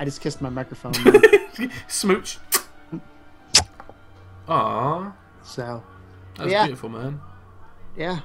I just kissed my microphone. Smooch. Aww. So. That's beautiful, man. Yeah.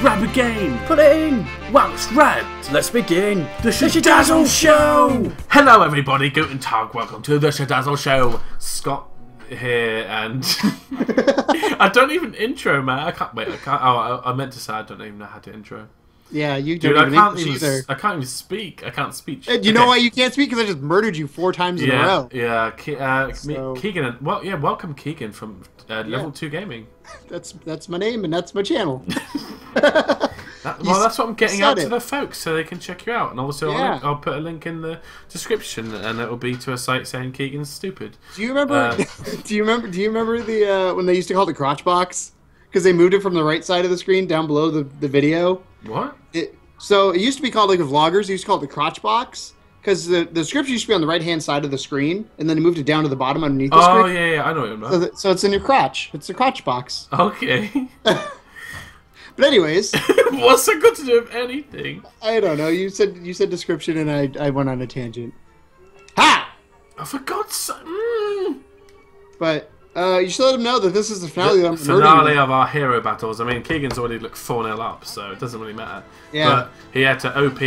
Grab a game, put it in. Whilst right, let's begin the Shadazzle Show. Hello, everybody. Guten Tag. Welcome to the Shadazzle Show. Scott here, and I don't even intro, man. I can't wait. I can't. Oh, I meant to say I don't even know how to intro. Yeah, you don't. Dude, I can't even speak. I can't speak. You know why you can't speak? Because I just murdered you 4 times in a row. Yeah, Keegan. Well, yeah, welcome Keegan from Level 2 Gaming. That's my name and that's my channel. That's what I'm getting out to the folks so they can check you out. And also, I'll put a link in the description, and it'll be to a site saying Keegan's stupid. Do you remember? Do you remember the when they used to call it the crotch box? Because they moved it from the right side of the screen down below the video. What? So it used to be called, like, the vloggers, they used to call it the crotch box. Because the script used to be on the right-hand side of the screen, and then it moved it down to the bottom underneath the screen. Oh, yeah, I know what you're about. So it's in your crotch. It's the crotch box. Okay. But anyways. What's it got to do with anything? I don't know. You said description, and I went on a tangent. Ha! I forgot something. But... you should let him know that this is the finale of our hero battles. I mean, Keegan's already looked 4-0 up, so it doesn't really matter. Yeah. But he had to OP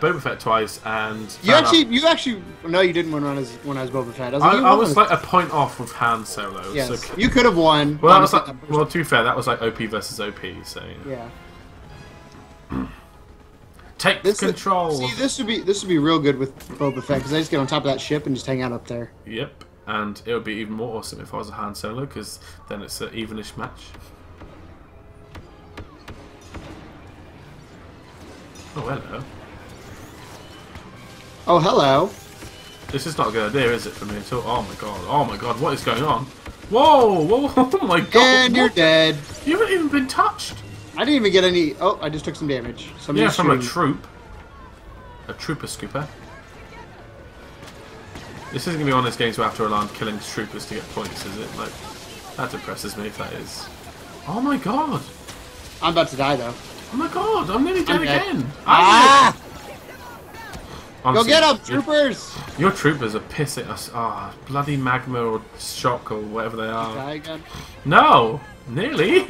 Boba Fett twice, and no, you didn't win when I was Boba Fett. I was like a point off with Han Solo. Yes. So you could have won. Well, that was like, well, to be fair, that was like OP versus OP. So yeah. Take control. This would be real good with Boba Fett because I just get on top of that ship and just hang out up there. Yep. And it would be even more awesome if I was a Han Solo, because then it's an evenish match. Oh, hello. Oh, hello. This is not a good idea, is it, for me at all? Oh, my God. Oh, my God. What is going on? Whoa! Whoa! Oh, my God. And you're dead. You haven't even been touched. I didn't even get any... Oh, I just took some damage. Somebody's from a troop. A trooper scooper. This isn't going to be one of those games where after a alarm killing troopers to get points, is it? Like, that depresses me if that is. Oh my God! I'm about to die though. Oh my God! I'm nearly dead again! Ah! Honestly, go get them, troopers! Your troopers are pissing us. Ah, oh, bloody magma or shock or whatever they are. Die again? No! Nearly!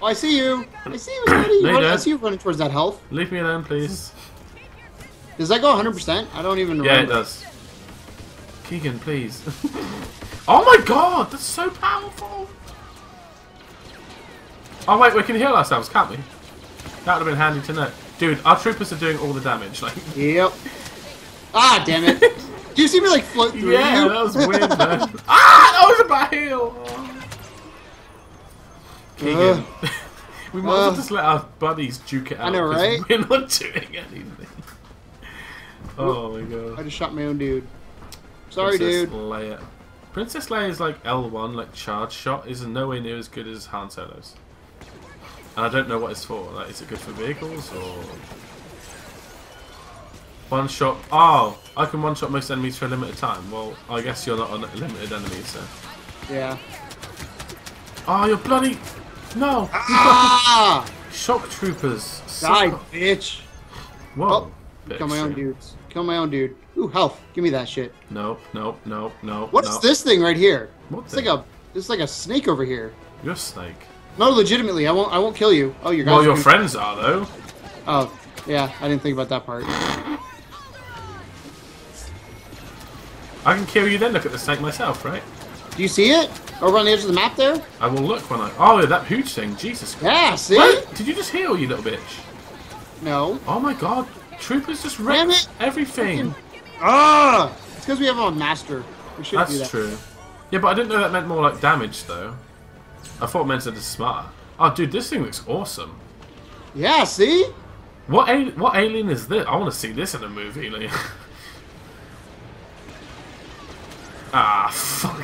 Oh, I see you! I see you, buddy! No, I see you running towards that health. Leave me alone, please. Does that go 100%? I don't even remember. Yeah, it does. Keegan, please. Oh my God, that's so powerful! Oh wait, we can heal ourselves, can't we? That would have been handy to know. Dude, our troopers are doing all the damage. Like. Yep. Ah, damn it. Do you see me like float through? Yeah, that was weird, man. That was a bad heal! Oh. Keegan, we might as well just let our buddies duke it out. I know, right? We're not doing anything. Oh my God. I just shot my own dude. Sorry, dude. Leia. Princess Leia's like L1, like charge shot, is nowhere near as good as Han Solo's. And I don't know what it's for. Like, is it good for vehicles or one shot? Oh, I can one shot most enemies for a limited time. Well, I guess you're not on limited enemies, so. Yeah. Oh, you're bloody no! Ah! Shock troopers. Die, bitch. Whoa. Oh, kill my own dudes. Kill my own dude. Ooh, health. Give me that shit. Nope, nope, nope, nope. What's this thing right here? It's like a snake over here. You're a snake. No, legitimately, I won't kill you. Oh, you're well, your friends are though. Oh, yeah, I didn't think about that part. I can kill you then. Look at the snake myself, right? Do you see it? Over on the edge of the map there? I will look when I. Oh, that huge thing. Jesus Christ. Yeah, see? Wait, did you just heal, you little bitch? No. Oh my God. Troopers just wrecked everything. Ah! It's because we have a master. We should do that. That's true. Yeah, but I didn't know that meant more like damage, though. I thought it meant that it's smarter. Oh, dude, this thing looks awesome. Yeah, see? What alien is this? I want to see this in a movie. Like. Ah, fuck.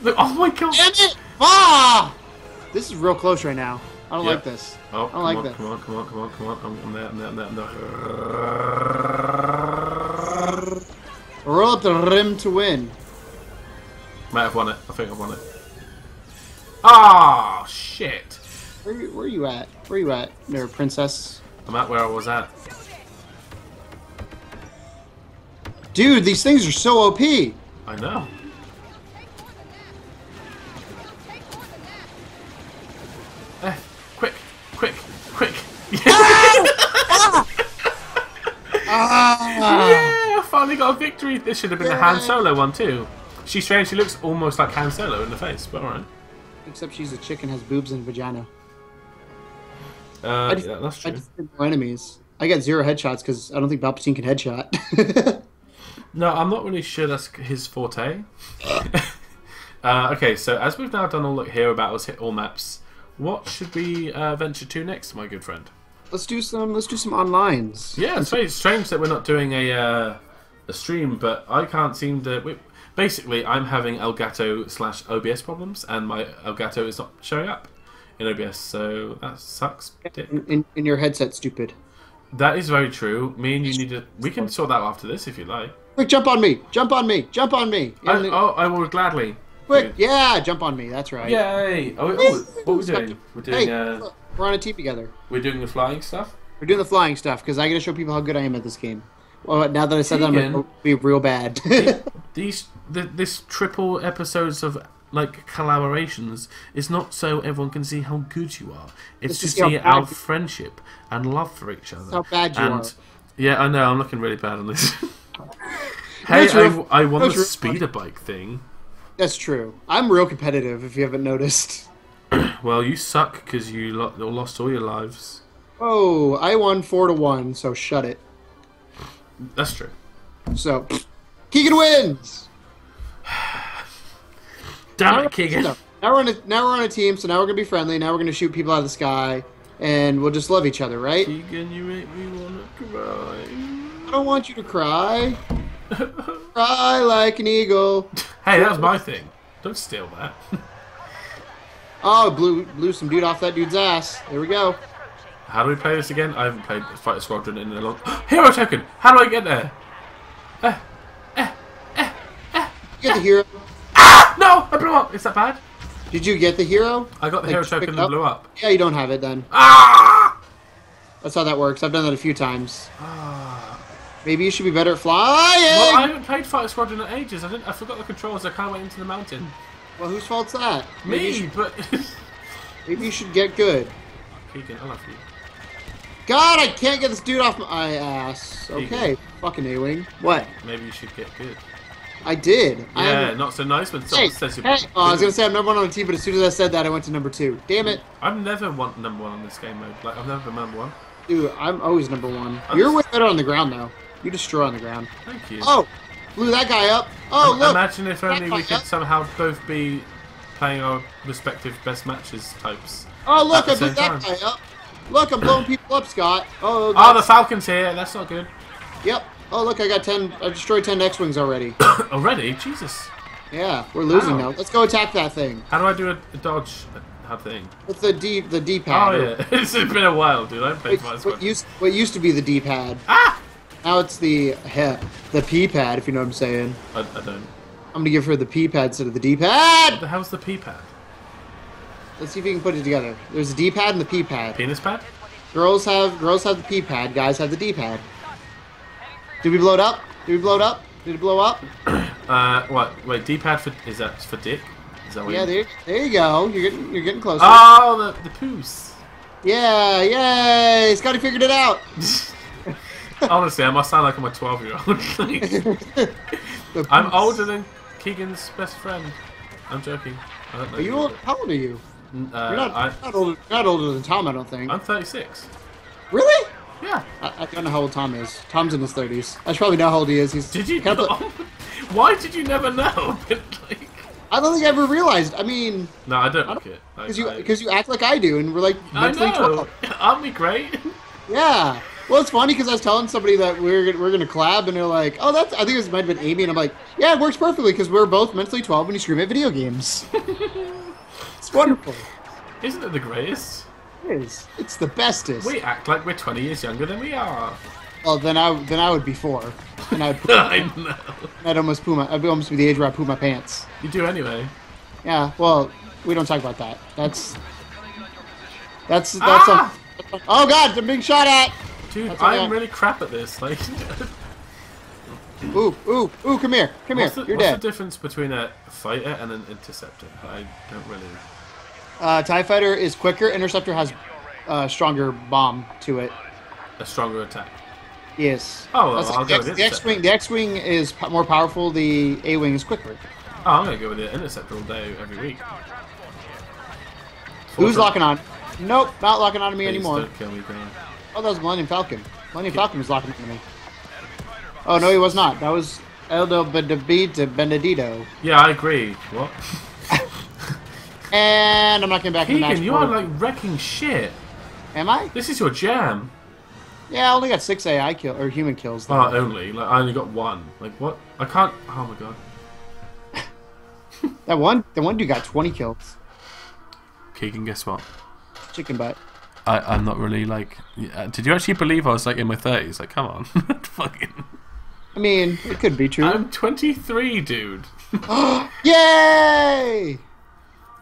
Look, oh my God. Damn it! Ah! This is real close right now. I don't like this. Oh, I don't like this. Come on, come on, come on, come on. I'm there, I'm there, I'm there. Roll up the rim to win. Might have won it. I think I've won it. Ah, oh, shit. Where are you at? Where are you at, there, princess? I'm at where I was at. Dude, these things are so OP. I know. Quick. Ah! Ah! Yeah, I finally got a victory. This should have been the Han Solo one too. She strangely looks almost like Han Solo in the face, but alright. Except she's a chick and has boobs and vagina. Yeah, that's true. I just did more enemies. I got 0 headshots because I don't think Palpatine can headshot. No, I'm not really sure that's his forte. Okay, so as we've now done all look hero battles, hit all maps, what should we venture to next, my good friend? Let's do some onlines. Yeah, it's very strange that we're not doing a stream, but I can't seem to. Basically, I'm having Elgato/OBS problems, and my Elgato is not showing up in OBS, so that sucks. In your headset, stupid. That is very true. Me and you need to. We can sort that out after this if you like. Quick, jump on me! Jump on me! Jump on me! I will gladly. Quick, yeah, jump on me. That's right. Yay! Oh, what are we doing? We're doing. Hey, we're on a team together. We're doing the flying stuff. We're doing the flying stuff because I gotta show people how good I am at this game. Well, now that I said that, I'm gonna be real bad. This triple episodes of like collaborations is not so everyone can see how good you are. It's to see our friendship and love for each other. How bad you are. Yeah, I know. I'm looking really bad on this. Hey, I won the speeder bike thing. That's true. I'm real competitive, if you haven't noticed. Well, you suck because you lost all your lives. Oh, I won 4-1, so shut it. That's true. So, Keegan wins. Damn it, Keegan! Now we're on a team, so now we're gonna be friendly. Now we're gonna shoot people out of the sky, and we'll just love each other, right? Keegan, you make me wanna cry. I don't want you to cry. Cry like an eagle. Hey, that was my thing. Don't steal that. Oh, blew some dude off that dude's ass. There we go. How do we play this again? I haven't played Fighter Squadron in a long... Hero token! How do I get there? You get the hero. Ah! No! I blew up! Is that bad? Did you get the hero? I got the hero token and blew up. Yeah, you don't have it then. Ah! That's how that works. I've done that a few times. Ah... Maybe you should be better at flying! Well, I haven't played Fighter Squadron in ages. I forgot the controls. I can't wait into the mountain. Well, whose fault's that? Me, but... Maybe you should get good. Keegan, I love you. God, I can't get this dude off my ass. Okay, fucking A-Wing. What? Maybe you should get good. I did. Yeah, not so nice when someone says you're bad. Oh, I was going to say I'm number 1 on the team, but as soon as I said that, I went to number 2. Damn it. I'm never number 1 on this game mode. Like, I've never been number 1. Dude, I'm always number 1. You're way better on the ground, though. You destroy on the ground. Thank you. Oh, blew that guy up. Oh, look. Imagine if only we could somehow both be playing our respective best matches types. Oh, look, I beat that guy up. Look, I'm blowing people up, Scott. Oh, the Falcon's here. That's not good. Yep. Oh, look, I got 10. I destroyed 10 X-Wings already. Already? Jesus. Yeah, we're losing now. Let's go attack that thing. How do I do a dodge thing? It's the D-pad. Oh, yeah. It's been a while, dude. I haven't played Fighter Squadron. What used to be the D-pad. Ah! Now it's the P-pad, if you know what I'm saying. I don't. I'm going to give her the P-pad instead of the D-pad. What the hell's the P-pad? Let's see if we can put it together. There's the D-pad and the P-pad. Penis pad? Girls have the P-pad. Guys have the D-pad. Did we blow it up? Did we blow it up? Did it blow up? What? Wait, D-pad is that for dick? Is that what? Yeah, there you go. You're getting closer. Oh, the poos. Yeah, yay! Scotty figured it out. Honestly, I must sound like I'm a 12-year-old. I'm older than Keegan's best friend. I'm joking. I don't know. Are you old? How old are you? You're not older than Tom, I don't think. I'm 36. Really? Yeah. I don't know how old Tom is. Tom's in his 30s. I should probably know how old he is. Did you know? Why did you never know? I don't think I ever realized. I mean... No, I don't like it. Because you act like I do, and we're like... I know. Aren't we great? Yeah. Well, it's funny because I was telling somebody that we're gonna collab, and they're like, "Oh, that's." I think it might have been Amy, and I'm like, "Yeah, it works perfectly because we're both mentally 12 when you scream at video games." It's wonderful. Isn't it the greatest? It is. It's the bestest. We act like we're 20 years younger than we are. Well, then I would be 4, and I'd. I know. I'd almost be the age where I poo my pants. You do anyway. Yeah. Well, we don't talk about that. That's. Ah! Oh God! I'm being shot at. Dude, I'm really crap at this. Like, Ooh, come here. What's the difference between a fighter and an interceptor? I don't really know. TIE Fighter is quicker, Interceptor has a stronger bomb to it. A stronger attack. Yes. Oh, well, I'll go with X-Wing. The X-Wing is more powerful, the A-Wing is quicker. Oh, I'm going to go with the Interceptor all day, every week. Who's locking on? Nope, not locking on to me anymore. Don't kill me, Graham. Oh, that was Millennium Falcon. Millennium Falcon was locking on to me. Oh, no, he was not. That was Eldo Benedetto. Yeah, I agree. What? And I'm not getting back in the match. Keegan, you are, like, wrecking shit. Am I? This is your jam. Yeah, I only got 6 AI kills, or human kills. Oh, only? Like, I only got 1. Like, what? I can't... Oh, my God. that one dude got 20 kills. Keegan, guess what? Chicken butt. I'm not really, like... Did you actually believe I was, like, in my 30s? Like, come on. Fucking... I mean, it could be true. I'm 23, dude. Yay!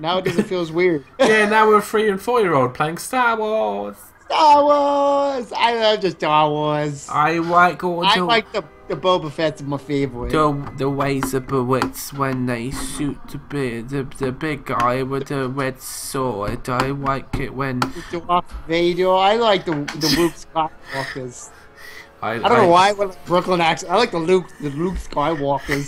Now it doesn't feel as weird. Yeah, now we're a 3- and 4-year-old playing Star Wars. Star Wars! I love the Star Wars. I like all I like the Boba Fett's my favorite. The ways of the wits when they shoot the big guy with the red sword. I like it when... Darth Vader. I like the Luke Skywalkers. I don't know why I went with Brooklyn accent. I like the Luke Skywalkers.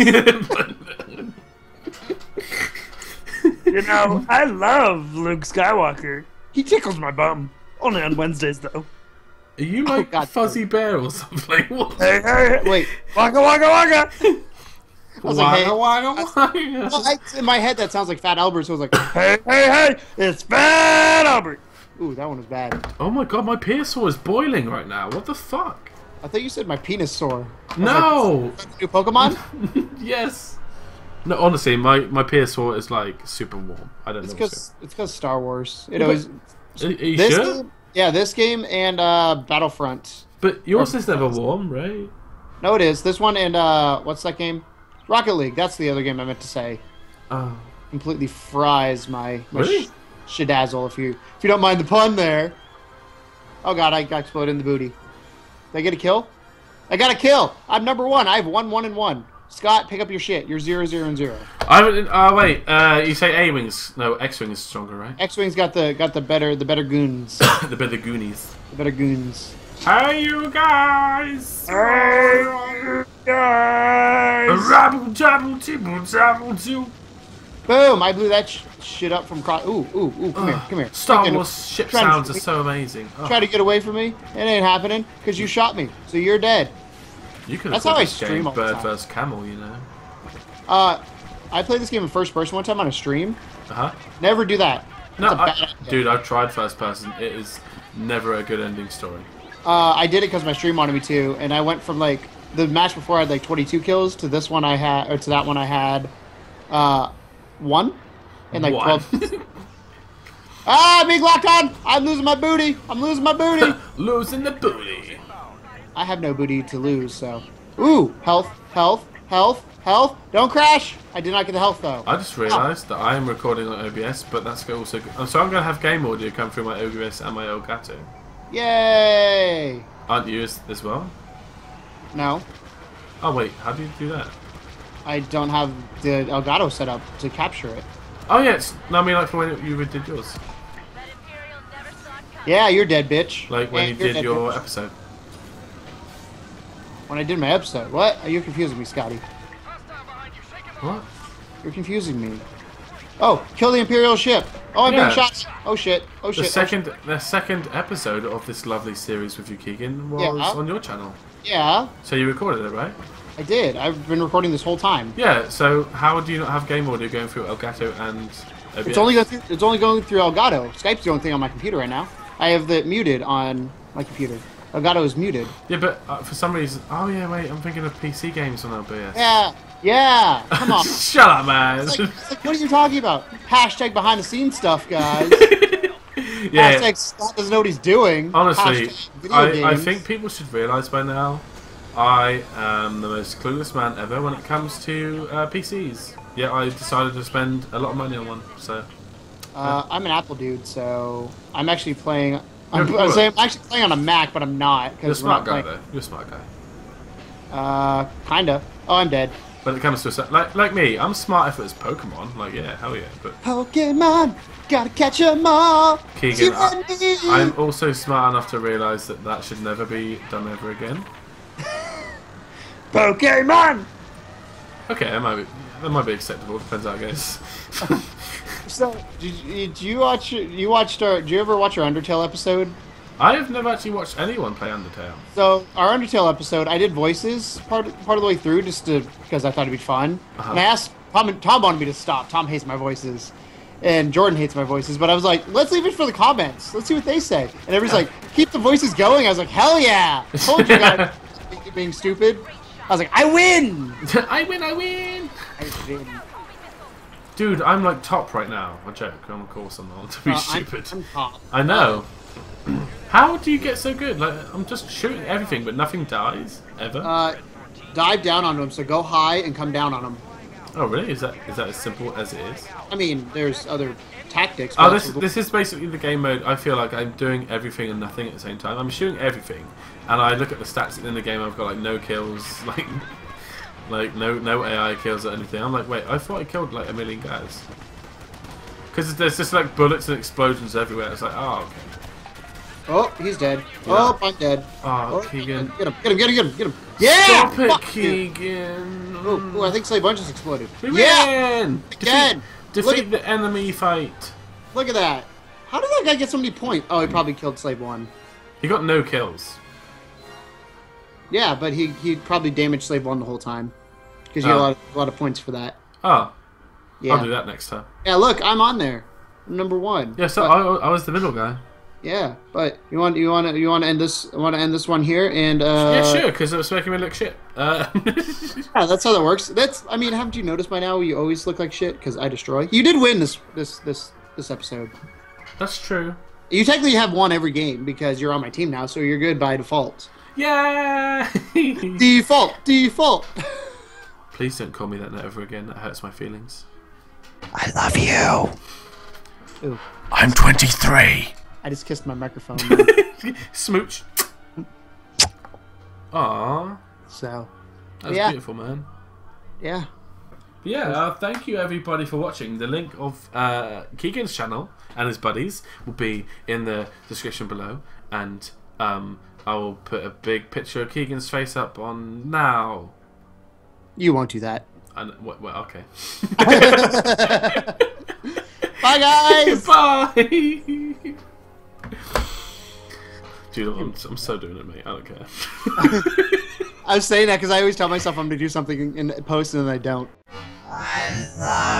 You know, I love Luke Skywalker. He tickles my bum. Only on Wednesdays, though. Are you like Fuzzy Bear or something? Hey, wait. Waka waka waka! I was like, hey. Well, in my head, that sounds like Fat Albert, so I was like, hey, it's Fat Albert! Ooh, that one was bad. Oh my god, my penis sore is boiling right now. What the fuck? I thought you said my penis sore. No! Like, new Pokemon? Yes. No, honestly, my PS4 is like super warm. I don't know. It's because Star Wars. It always. Are you this sure? Game, yeah, this game and Battlefront. But yours is never warm, right? No, it is. This one and what's that game? Rocket League. That's the other game I meant to say. Oh. Completely fries my really? Shadazzle if you don't mind the pun there. Oh god, I got exploded in the booty. Did I get a kill? I got a kill. I'm number one. I have 1, 1, and 1. Scott, pick up your shit. You're 0, 0, and 0. Wait. You say A-Wings? No, X-Wing is stronger, right? X-Wing's got the better goons. The better goonies. The better goons. Hey, you guys! Rabble dabble tibble dabble do. Boom! I blew that shit up from cross. Ooh! Come here! Star Wars ship sounds are so amazing. Oh. Try to get away from me. It ain't happening because you shot me, so you're dead. You could have played this game Bird vs. Camel, you know. I played this game in first person one time on a stream. Uh-huh. Never do that. That's dude, I've tried first person. It is never a good ending story. I did it because my stream wanted me to, and I went from, like, the match before I had, like, 22 kills to this one I had, or to that one I had, 1. And, like, 12. Ah, I'm being locked on! I'm losing my booty! Losing the booty! I have no booty to lose, so... Ooh! Health! Don't crash! I did not get the health, though. I just realized that I am recording on OBS, but that's also... So I'm going to have game audio come through my OBS and my Elgato. Yay! Aren't you as well? No. Oh, wait. How do you do that? I don't have the Elgato set up to capture it. Oh, yes. No, I mean, like, when you did yours. Yeah, you're dead, bitch. Like, when you did your episode. When I did my episode. What? You're confusing me, Scotty. What? You're confusing me. Oh, kill the Imperial ship. Oh, I'm being shot. Oh shit. The second episode of this lovely series with you, Keegan, was on your channel. Yeah. So you recorded it, right? I did. I've been recording this whole time. Yeah. So how do you not have game audio going through Elgato and OBS? It's only going through Elgato. Skype's the only thing on my computer right now. I have it muted on my computer. Elgato is muted. Yeah, but for some reason... Oh, yeah, wait, I'm thinking of PC games on LBS. Yeah, come on. Shut up, man. It's like, what are you talking about? Hashtag behind-the-scenes stuff, guys. Yeah. Hashtag Scott doesn't know what he's doing. Honestly, I think people should realise by now I am the most clueless man ever when it comes to PCs. Yeah, I decided to spend a lot of money on one, so... I'm an Apple dude, so I'm actually playing... I'm actually playing on a Mac, but I'm not. You're a smart guy, though. Kinda. Oh, I'm dead. When it comes to like me, I'm smart if it's Pokemon. Like yeah, hell yeah. But Pokemon, gotta catch 'em all. Keegan, I'm also smart enough to realise that that should never be done ever again. Pokemon. Okay, that might be acceptable. Depends how it goes. So, did you ever watch our Undertale episode? I have never actually watched anyone play Undertale. So our Undertale episode, I did voices part of the way through just because I thought it'd be fun. Uh-huh. And I asked Tom wanted me to stop. Tom hates my voices, and Jordan hates my voices. But I was like, let's leave it for the comments. Let's see what they say. And everybody's like, keep the voices going. I was like, hell yeah! I told you guys being stupid. I was like, I win! I win! I win! I win! Dude, I'm like top right now. I joke. I'm of course I'm not to be stupid. I'm top. I know. How do you get so good? Like, I'm just shooting everything, but nothing dies ever. Dive down on them. So go high and come down on them. Oh really? Is that as simple as it is? I mean, there's other tactics. Oh, this is basically the game mode. I feel like I'm doing everything and nothing at the same time. I'm shooting everything, and I look at the stats in the game. I've got like no kills, like no AI kills or anything. I'm like, wait, I thought I killed like a million guys. Because there's just like bullets and explosions everywhere. It's like, oh. Okay. Oh, he's dead. Yeah. Oh, I'm dead. Oh, Keegan. Get him, get him, get him, get him, get him. Yeah! Stop it, fuck Keegan. Oh, I think Slave Bunch has exploded. We win! Again! Defeat the enemy fight. Look at that. How did that guy get so many points? Oh, he probably killed Slave 1. He got no kills. Yeah, but he probably damaged Slave 1 the whole time. Because you got a lot of points for that. Oh. Yeah. I'll do that next time. Yeah, look, I'm on there. I'm number 1. Yeah, so I was the middle guy. Yeah, but you want to end this? I want to end this one here, and yeah, sure, because it was making me look shit. Yeah, that's how that works. I mean, haven't you noticed by now? You always look like shit because I destroy. You did win this episode. That's true. You technically have won every game because you're on my team now, so you're good by default. Yeah. default. Please don't call me that ever again. That hurts my feelings. I love you. Ooh. I'm 23. I just kissed my microphone. Smooch. Aww. So. That's beautiful, man. Yeah. Yeah, thank you everybody for watching. The link of Keegan's channel and his buddies will be in the description below. And I will put a big picture of Keegan's face up on now. You won't do that. Well, okay. Bye, guys. Bye. Dude, I'm so doing it, mate. I don't care. I was saying that because I always tell myself I'm going to do something in post and then I don't. I love